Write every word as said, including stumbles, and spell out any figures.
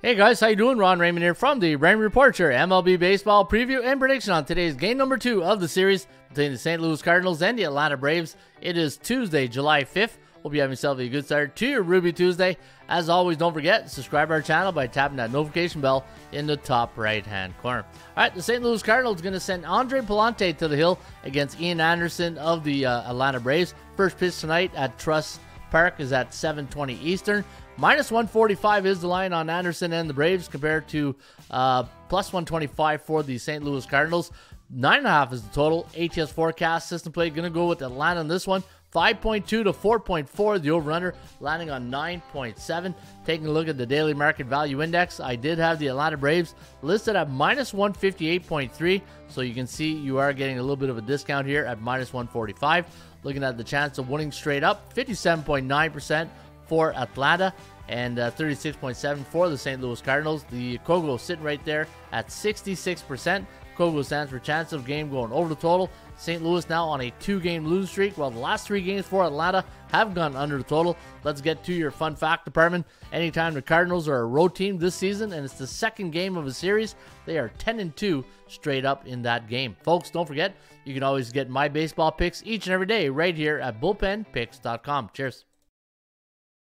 Hey guys, how you doing? Ron Raymond here from the Raymond Report, your M L B baseball preview and prediction on today's game number two of the series between the Saint Louis Cardinals and the Atlanta Braves. It is Tuesday, July fifth. Hope you have yourself a good start to your Ruby Tuesday. As always, don't forget, subscribe to our channel by tapping that notification bell in the top right-hand corner. All right, the Saint Louis Cardinals are going to send Andre Pallante to the hill against Ian Anderson of the uh, Atlanta Braves. First pitch tonight at Trust Park is at seven twenty Eastern. minus one forty-five is the line on Anderson and the Braves compared to uh, plus one twenty-five for the Saint Louis Cardinals. nine point five is the total. A T S forecast system play going to go with Atlanta in this one. five point two to four point four, the over-under, landing on nine point seven. Taking a look at the daily market value index, I did have the Atlanta Braves listed at minus one fifty-eight point three, so you can see you are getting a little bit of a discount here at minus one forty-five. Looking at the chance of winning straight up, fifty-seven point nine percent for Atlanta and uh, thirty-six point seven percent for the Saint Louis Cardinals. The Kogo sitting right there at sixty-six percent. Kogo stands for chance of game going over the total. Saint Louis now on a two-game losing streak, while the last three games for Atlanta have gone under the total. Let's get to your fun fact department. Anytime the Cardinals are a road team this season, and it's the second game of a series, they are ten and two straight up in that game. Folks, don't forget, you can always get my baseball picks each and every day right here at bullpen picks dot com. Cheers.